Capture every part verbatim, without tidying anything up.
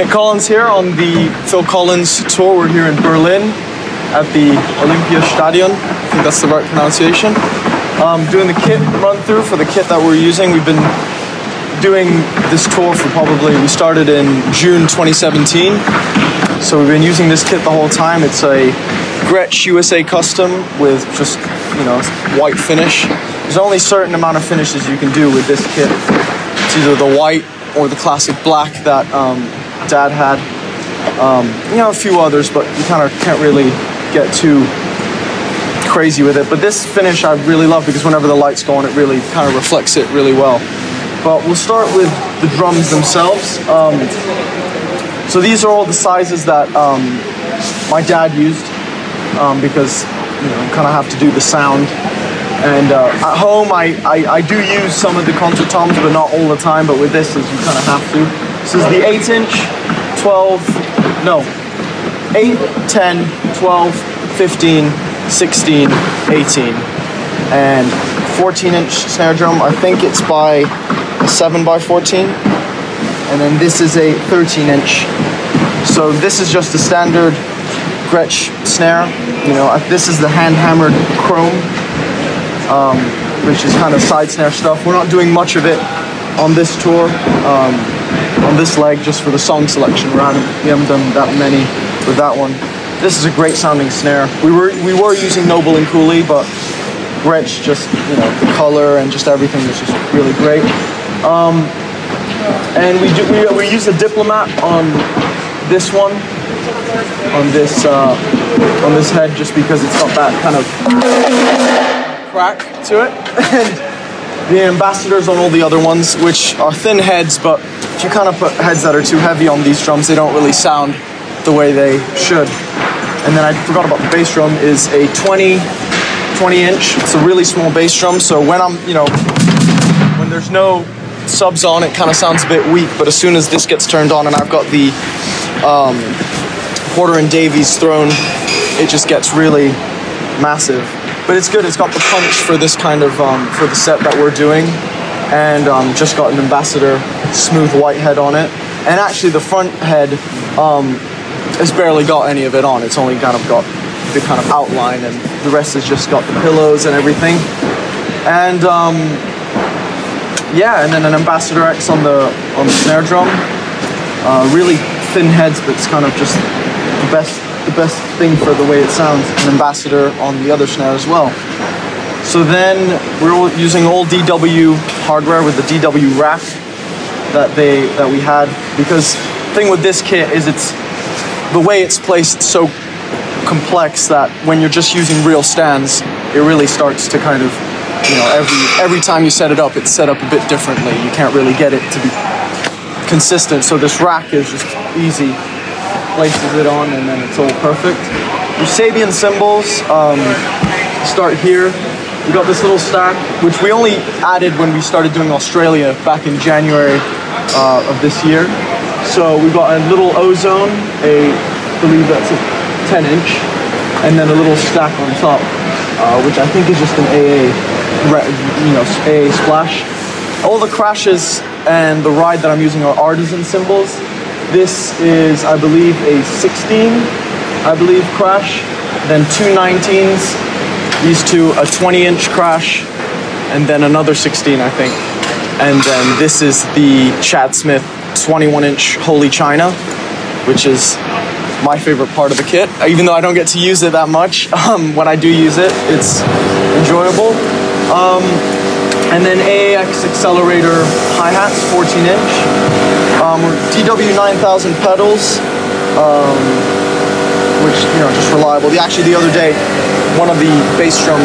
Nick Collins here on the Phil Collins tour. We're here in Berlin at the Olympiastadion. I think that's the right pronunciation. Um, doing the kit run through for the kit that we're using. We've been doing this tour for probably, we started in June twenty seventeen. So we've been using this kit the whole time. It's a Gretsch U S A Custom with just, you know, white finish. There's only a certain amount of finishes you can do with this kit. It's either the white or the classic black that um, Dad had. Um, you know, a few others, but you kind of can't really get too crazy with it. But this finish I really love because whenever the lights go on, it really kind of reflects it really well. But we'll start with the drums themselves. Um, so these are all the sizes that um, my dad used um, because, you know, you kind of have to do the sound. And uh, at home, I, I, I do use some of the concert toms, but not all the time. But with this, as you kind of have to. This is the eight inch, twelve, no, eight, ten, twelve, fifteen, sixteen, eighteen, and fourteen inch snare drum. I think it's by a seven by fourteen. And then this is a thirteen inch. So this is just the standard Gretsch snare. You know, this is the hand hammered chrome. Um, which is kind of side snare stuff. We're not doing much of it on this tour, um, on this leg, just for the song selection. We're on, we haven't done that many with that one. This is a great sounding snare. We were we were using Noble and Cooley, but Gretsch, just, you know, the color and just everything was just really great. Um, and we do we we use the Diplomat on this one, on this uh, on this head, just because it's got that kind of crack to it, and the Ambassadors on all the other ones, which are thin heads, but if you kind of put heads that are too heavy on these drums, they don't really sound the way they should. And then I forgot about the bass drum is a twenty inch. It's a really small bass drum, so when I'm, you know, when there's no subs on, it kind of sounds a bit weak, but as soon as this gets turned on and I've got the um, Porter and Davies thrown, it just gets really massive. But it's good, it's got the punch for this kind of, um, for the set that we're doing. And um, just got an Ambassador smooth white head on it. And actually the front head um, has barely got any of it on. It's only kind of got the kind of outline, and the rest has just got the pillows and everything. And um, yeah, and then an Ambassador X on the, on the snare drum. Uh, really thin heads, but it's kind of just the best the best thing for the way it sounds, an Ambassador on the other snare as well. So then we're using old D W hardware with the D W rack that they that we had, because the thing with this kit is it's the way it's placed so complex that when you're just using real stands, it really starts to kind of, you know, every every time you set it up, it's set up a bit differently. You can't really get it to be consistent, so this rack is just easy. Places it on, and then it's all perfect. Your Sabian cymbals um, start here. We got this little stack, which we only added when we started doing Australia back in January uh, of this year. So we've got a little Ozone, a, I believe that's a ten inch, and then a little stack on top, uh, which I think is just an A A, you know, A A splash. All the crashes and the ride that I'm using are artisan cymbals. This is, I believe, a sixteen, I believe, crash. Then two nineteens, these two, a twenty inch crash, and then another sixteen, I think. And then this is the Chad Smith twenty-one inch Holy China, which is my favorite part of the kit. Even though I don't get to use it that much, um, when I do use it, it's enjoyable. Um, and then A A X Accelerator hi-hats, fourteen inch. Um, D W nine thousand pedals, um, which, you know, just reliable. The, actually, the other day, one of the bass drum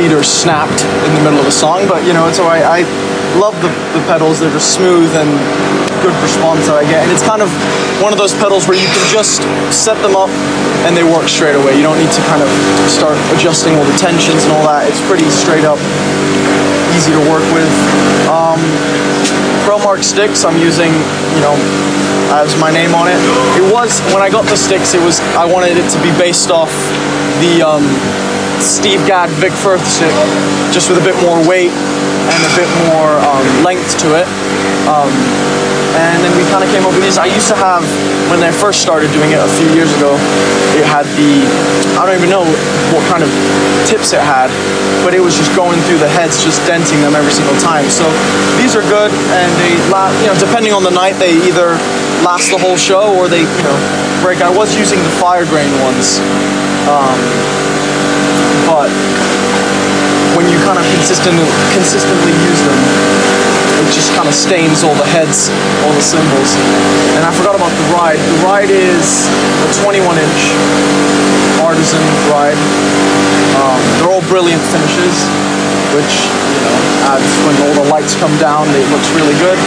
beaters snapped in the middle of a song, but, you know, it's all right. I love the, the pedals. They're just smooth and good response that I get. And it's kind of one of those pedals where you can just set them up and they work straight away. You don't need to kind of start adjusting all the tensions and all that. It's pretty straight up, easy to work with. Um, ProMark sticks, I'm using, you know, as my name on it. It was, when I got the sticks, it was, I wanted it to be based off the um, Steve Gadd Vic Firth stick, just with a bit more weight and a bit more um, length to it. Um, and then we kind of came up with this. I used to have, when I first started doing it a few years ago, it had the, I don't even know what kind of tips it had, but it was just going through the heads, just denting them every single time. So these are good, and they, la you know, depending on the night, they either last the whole show or they, you know, break. I was using the fire grain ones, um, but when you kind of consistently, consistently use them, it just kind of stains all the heads, all the cymbals. And I forgot about the ride. The ride is a twenty-one inch artisan ride. Um, they're all brilliant finishes, which, you know, adds, when all the lights come down, it looks really good.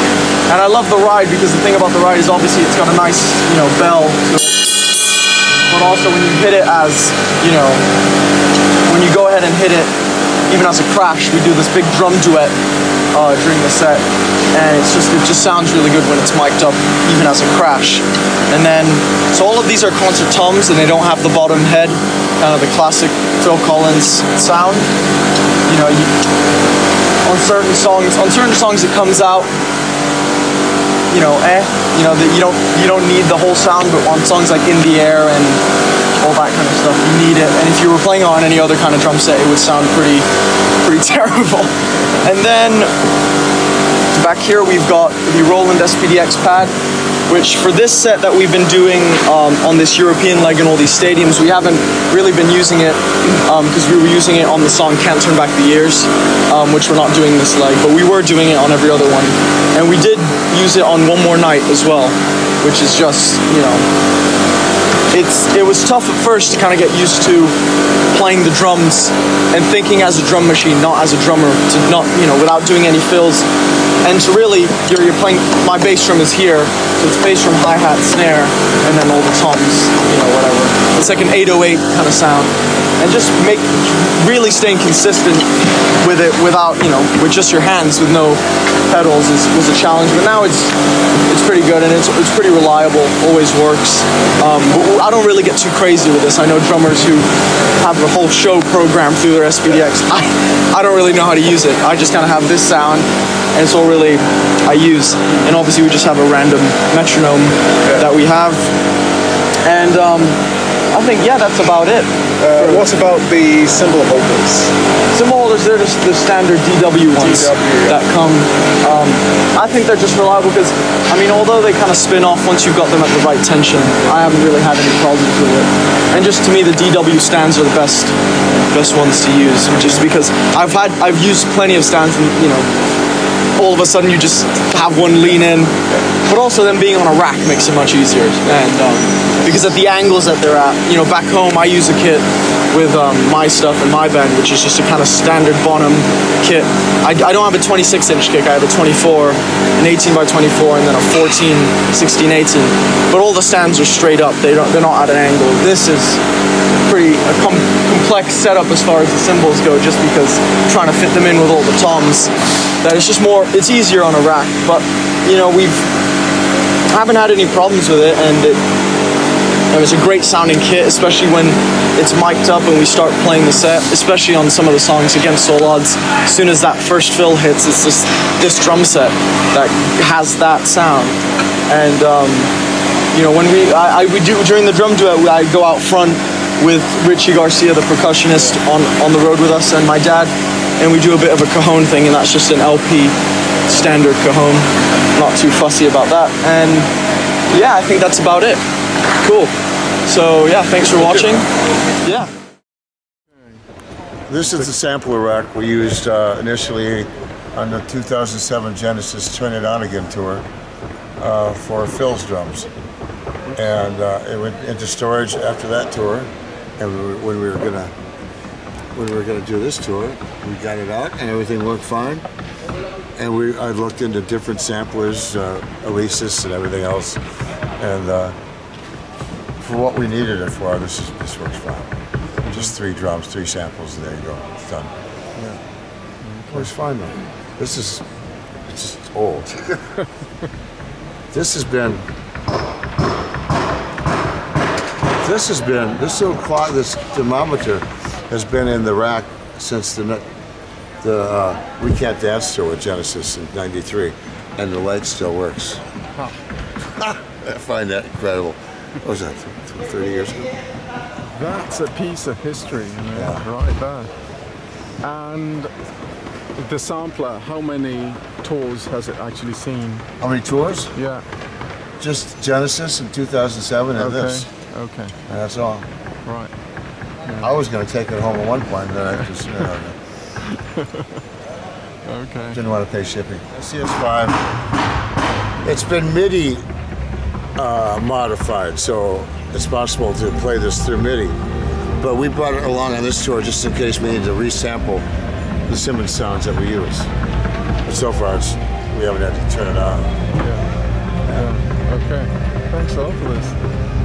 And I love the ride because the thing about the ride is obviously it's got a nice, you know, bell to it. But also when you hit it as, you know, when you go ahead and hit it, even as a crash, we do this big drum duet uh, during the set, and it's just, it just sounds really good when it's mic'd up, even as a crash. And then, so all of these are concert toms, and they don't have the bottom head, kind of the classic Phil Collins sound. You know, you, on certain songs, on certain songs, it comes out, you know, eh, you know, that you don't, you don't need the whole sound, but on songs like In the Air and all that kind of stuff, you need it. And if you were playing on any other kind of drum set, it would sound pretty, pretty terrible. And then back here we've got the Roland S P D X pad, which for this set that we've been doing um, on this European leg and all these stadiums, we haven't really been using it because um, we were using it on the song Can't Turn Back the Years, um, which we're not doing this leg, but we were doing it on every other one. And we did use it on One More Night as well, which is just, you know, It's, it was tough at first to kind of get used to playing the drums and thinking as a drum machine, not as a drummer, to not, you know, without doing any fills. And to really, you're, you're playing, my bass drum is here, so it's bass drum, hi-hat, snare, and then all the toms, you know, whatever. It's like an eight oh eight kind of sound. And just make, really staying consistent with it without, you know, with just your hands, with no pedals is, was a challenge. But now it's, it's pretty good, and it's, it's pretty reliable, always works. Um, but I don't really get too crazy with this. I know drummers who have the whole show programmed through their S P D X. I, I don't really know how to use it. I just kind of have this sound, and it's all really I use. And obviously we just have a random metronome that we have. And um, I think, yeah, that's about it. Uh, what about the cymbal holders? Cymbal holders, they're just the standard D W ones D W, yeah. that come. Um, I think they're just reliable because, I mean, although they kind of spin off once you've got them at the right tension, I haven't really had any problems with it. And just to me, the D W stands are the best, best ones to use, just because I've had, I've used plenty of stands, and you know, all of a sudden you just have one lean in. But also them being on a rack makes it much easier. And. Um, Because at the angles that they're at, you know, back home I use a kit with um, my stuff and my band, which is just a kind of standard Bonham kit. I, I don't have a twenty-six inch kick, I have a twenty-four, an eighteen by twenty-four, and then a fourteen, sixteen, eighteen. But all the stands are straight up, they don't, they're not at an angle. This is pretty a com complex setup as far as the cymbals go, just because trying to fit them in with all the toms, that it's just more, it's easier on a rack. But, you know, we've, I haven't had any problems with it, and it, And it's a great sounding kit, especially when it's mic'd up and we start playing the set, especially on some of the songs against all odds. As soon as that first fill hits, it's just this drum set that has that sound. And um, you know, when we, I, I we do during the drum duet, I go out front with Richie Garcia, the percussionist, on on the road with us, and my dad, and we do a bit of a cajon thing, and that's just an L P standard cajon. Not too fussy about that. And yeah, I think that's about it. Cool. So yeah, thanks for watching. Yeah. This is the sampler rack we used uh, initially on the two thousand seven Genesis Turn It On Again tour uh, for Phil's drums, and uh, it went into storage after that tour. And we were, when we were gonna when we were gonna do this tour, we got it out and everything worked fine. And we I looked into different samplers, uh, Alesis and everything else, and. Uh, For what we needed it for, this is, this works fine. Just three drums, three samples, and there you go. It's done. Yeah, it works fine though. This is it's just old. This has been this has been this little clock, this thermometer has been in the rack since the the uh, We Can't Dance tour with Genesis in ninety-three, and the light still works. Huh. I find that incredible. What was that, thirty years ago? That's a piece of history, you know, yeah. Right there. And the sampler, how many tours has it actually seen? How many tours? Yeah. Just Genesis in two thousand seven and okay. this. Okay. And that's all. Right. Yeah. I was going to take it home at one point, but I just, you know, okay. Didn't want to pay shipping. C S five. It's been MIDI uh, modified, so it's possible to play this through MIDI. But we brought it along on this tour just in case we need to resample the Simmons sounds that we use. But so far, it's, we haven't had to turn it on. Yeah. Yeah. Okay. Thanks a lot for this.